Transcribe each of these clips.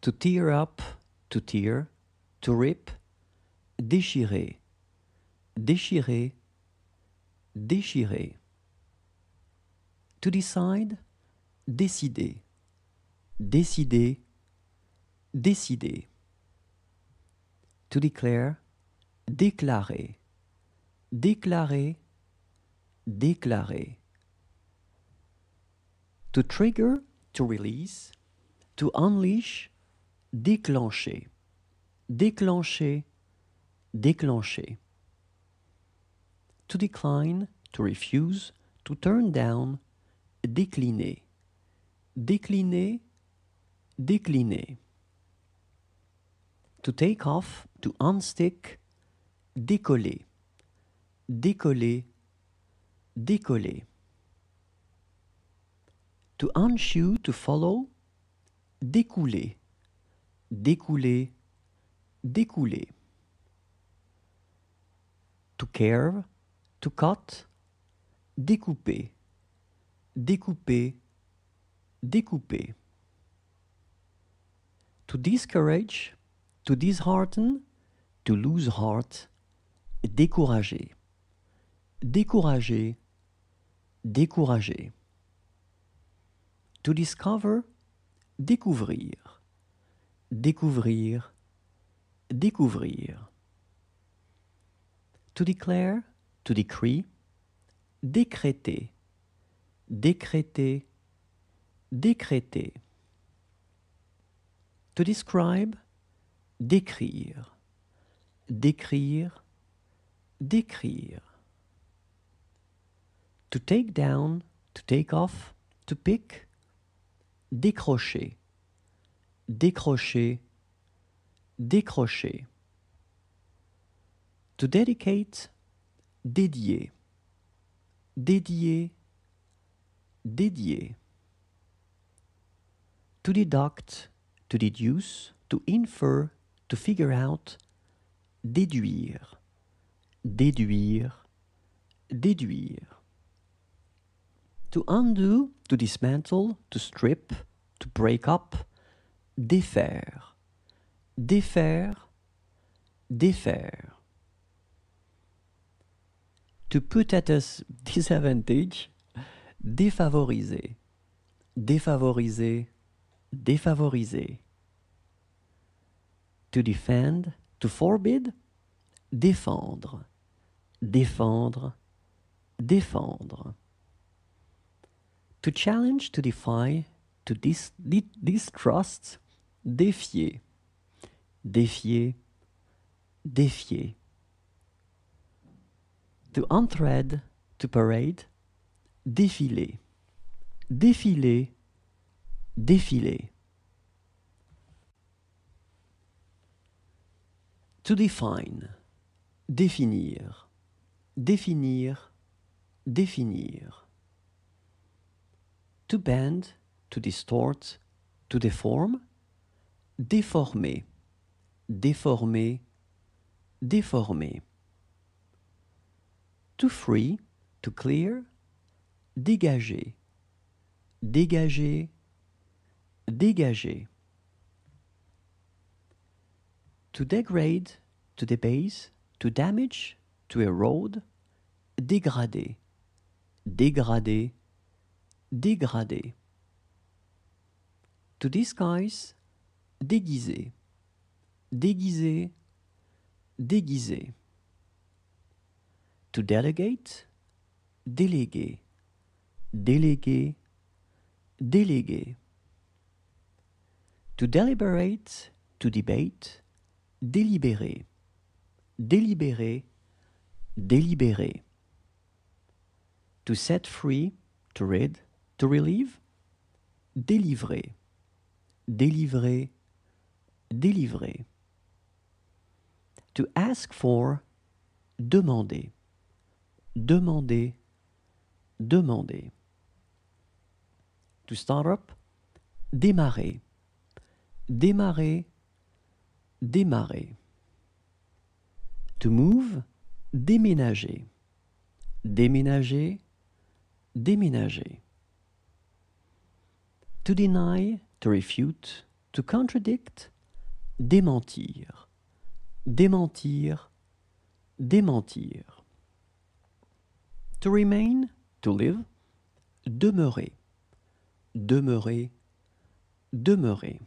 to tear up, to tear, to rip, déchirer, déchirer, déchirer. To decide, décider, décider, décider. To declare, déclarer, déclarer, déclarer. To trigger, to release, to unleash, déclencher, déclencher, déclencher. To decline, to refuse, to turn down, décliner, décliner, décliner. To take off, to unstick, décoller, décoller, décoller. To unshoe, to follow, découler, découler, découler. To carve, to cut, découper, découper, découper. To discourage, to dishearten, to lose heart, décourager, décourager, décourager. To discover, découvrir, découvrir, découvrir. To declare, to decree, décréter, décréter, décréter. To describe, décrire, décrire, décrire. To take down, to take off, to pick, décrocher, décrocher, décrocher. To dedicate, dédier, dédier, dédier. To deduct, to deduce, to infer, to figure out, déduire, déduire, déduire. To undo, to dismantle, to strip, to break up, défaire, défaire, défaire. To put at a disadvantage, défavoriser, défavoriser, défavoriser. To defend, to forbid, défendre, défendre, défendre. To challenge, to defy, to distrust, défier, défier, défier. To unthread, to parade, défiler, défiler, défiler. To define, définir, définir, définir. To bend, to distort, to deform, déformer, déformer, déformer. To free, to clear, dégager, dégager, dégager. To degrade, to debase, to damage, to erode, dégrader, dégrader, dégrader. To disguise, déguiser, déguiser, déguiser. To delegate, déléguer, déléguer, déléguer. To deliberate, to debate, délibérer, délibérer, délibérer. To set free, to rid, to relieve, délivrer, délivrer, délivrer. To ask for, demander, demander, demander. To start up, démarrer, démarrer, démarrer. To move, déménager, déménager, déménager. To deny, to refute, To contradict, démentir, démentir, démentir. To remain, to live, demeurer, demeurer, demeurer.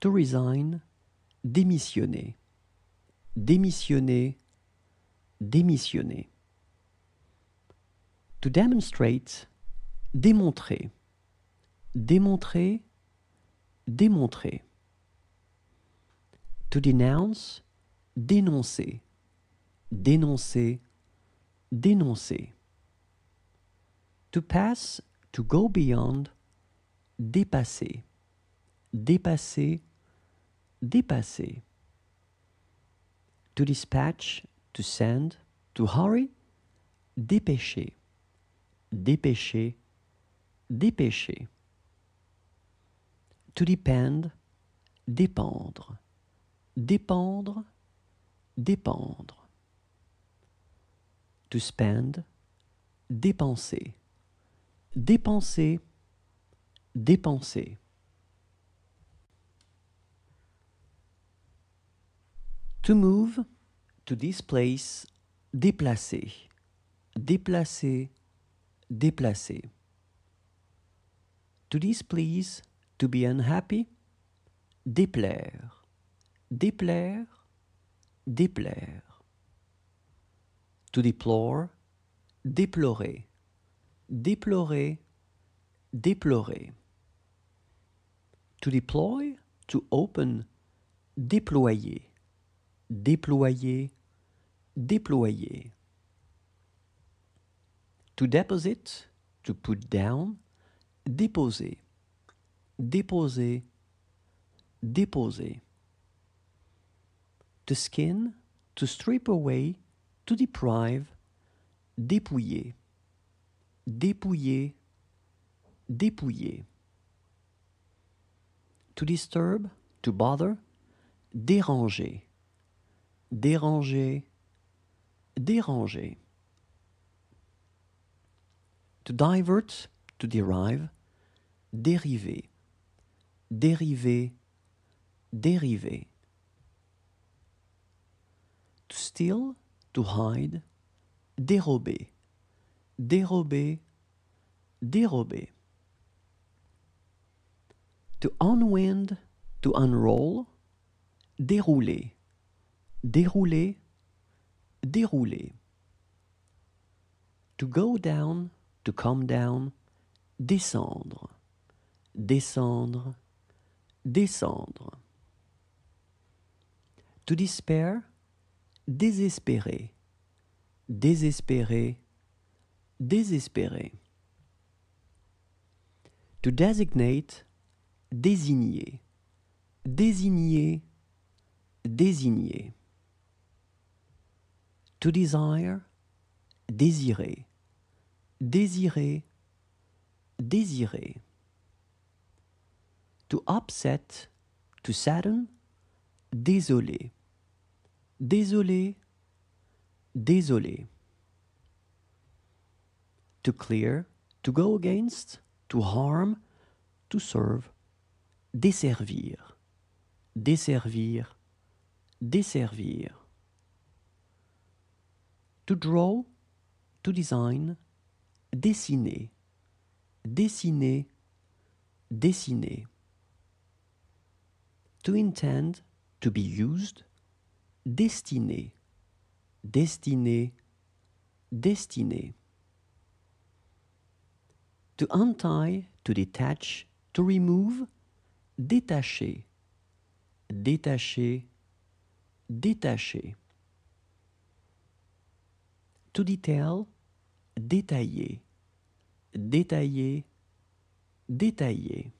To resign, démissionner, démissionner, démissionner. To demonstrate, démontrer, démontrer, démontrer. To denounce, dénoncer, dénoncer, dénoncer. To pass, to go beyond, dépasser, dépasser, dépasser. To dispatch, to send, to hurry, dépêcher, dépêcher, dépêcher. To depend, dépendre, dépendre, dépendre. To spend, dépenser, dépenser, dépenser. To move, to displace, déplacer, déplacer, déplacer. To displease, to be unhappy, déplaire, déplaire, déplaire. To deplore, déplorer, déplorer, déplorer. To deploy, to open, déployer, déployer, déployer. To deposit, to put down, déposer, déposer, déposer. To skin, to strip away, to deprive, dépouiller, dépouiller, dépouiller. To disturb, to bother, déranger, déranger, déranger. To divert, to derive, dériver, dériver, dériver. To steal, to hide, dérober, dérober, dérober. To unwind, to unroll, dérouler, dérouler, dérouler. To go down, to come down, descendre, descendre, descendre. To despair, désespérer, désespérer, désespérer. To designate, désigner, désigner, désigner. To desire, désirer, désirer, désirer. To upset, to sadden, désolé, désolé, désolé. To clear, to go against, to harm, to serve, desservir, desservir, desservir. To draw, to design, dessiner, dessiner, dessiner. To intend, to be used, destiné, destiné, destiné. To untie, to detach, to remove, détacher, détacher, détacher. To detail, détailler, détailler, détailler.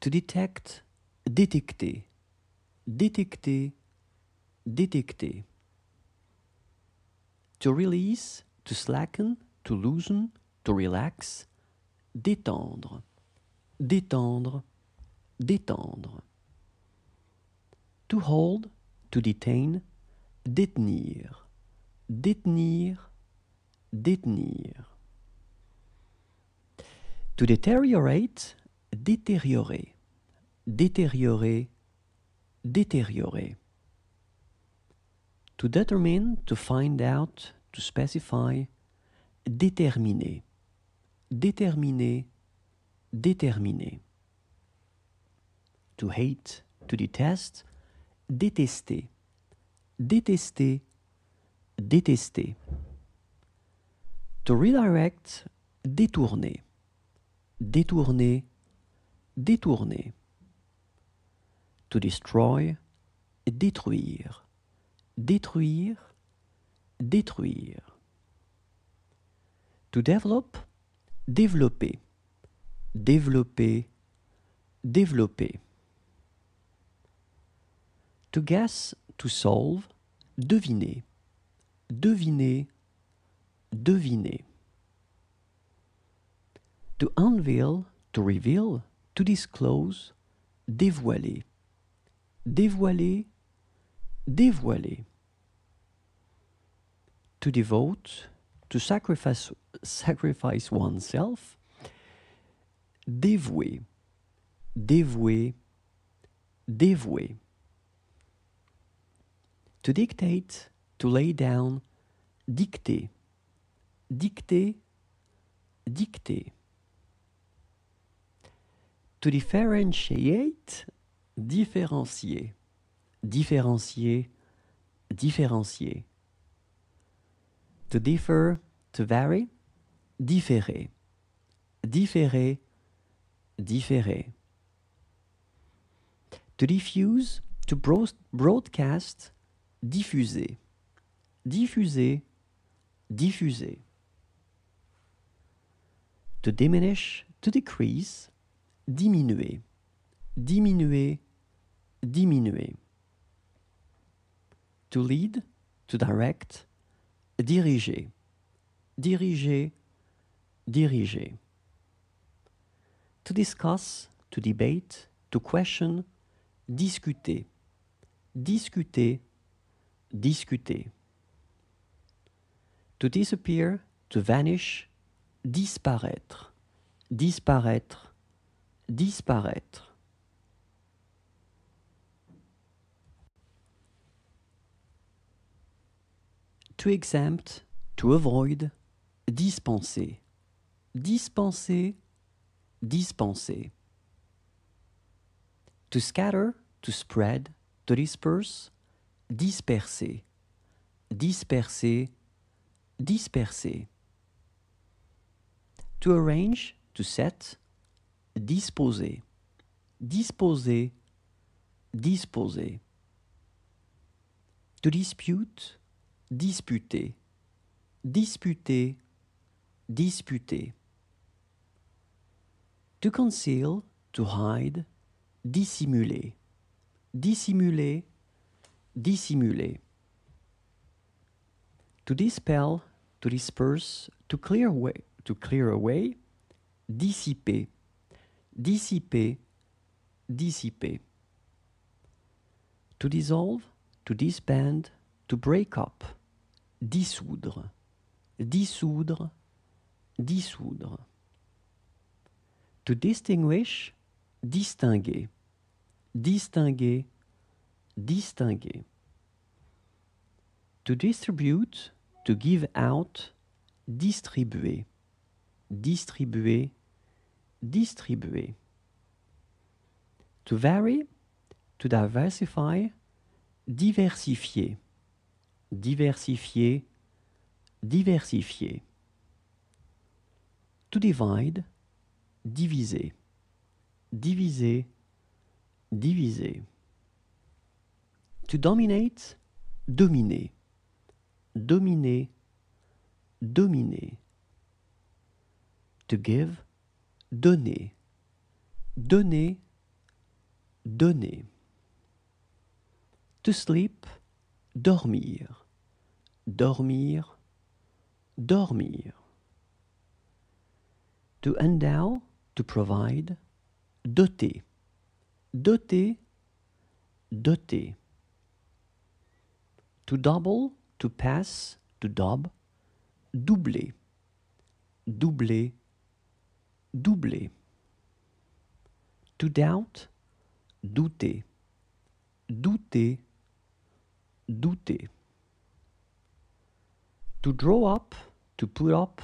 To detect, détecter, détecter, détecter. To release, to slacken, to loosen, to relax, détendre, détendre, détendre. To hold, to detain, détenir, détenir, détenir. To deteriorate, détériorer, détériorer, détériorer. To determine, to find out, to specify, déterminer, déterminer, déterminer. To hate, to detest, détester, détester, détester. To redirect, détourner, détourner, détourner. To destroy, détruire, détruire, détruire. To develop, développer, développer, développer. To guess, to solve, deviner, deviner, deviner. To unveil, to reveal, to disclose, dévoiler, dévoiler, dévoiler. To devote, to sacrifice oneself, dévouer, dévouer, dévouer. To dictate, to lay down, dicter, dicter, dicter. To differentiate, différencier, différencier, différencier. To differ, to vary, différer, différer, différer. To diffuse, to broadcast, diffuser, diffuser, diffuser. To diminish, to decrease, diminuer, diminuer, diminuer. To lead, to direct, diriger, diriger, diriger. To discuss, to debate, to question, discuter, discuter, discuter. To disappear, to vanish, disparaître, disparaître, disparaître. To exempt, to avoid, dispenser, dispenser, dispenser. To scatter, to spread, to disperse, disperser, disperser, disperser. To arrange, to set, disposer, disposer, disposer. To dispute, disputer, disputer, disputer. To conceal, to hide, dissimuler, dissimuler, dissimuler. To dispel, to disperse, to clear away, dissiper, dissiper, dissiper. To dissolve, to disband, to break up, dissoudre, dissoudre, dissoudre. To distinguish, distinguer, distinguer, distinguer. To distribute, to give out, distribuer, distribuer, distribuer. To vary, to diversify, diversifier, diversifier, diversifier. To divide, diviser, diviser, diviser. To dominate, dominer, dominer, dominer. To give, donner, donner, donner. To sleep, dormir, dormir, dormir. To endow, to provide, doter, doter, doter. To double, to pass, to dob, doubler, doubler, doubler. To doubt, douter. Douter, douter. To draw up, to put up,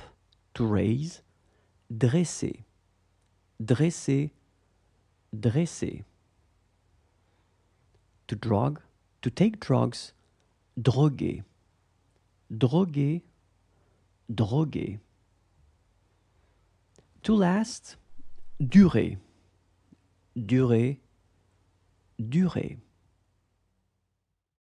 to raise. Dresser, dresser, dresser. To drug, to take drugs. Droguer, droguer, droguer. To last, durer, durer, durer.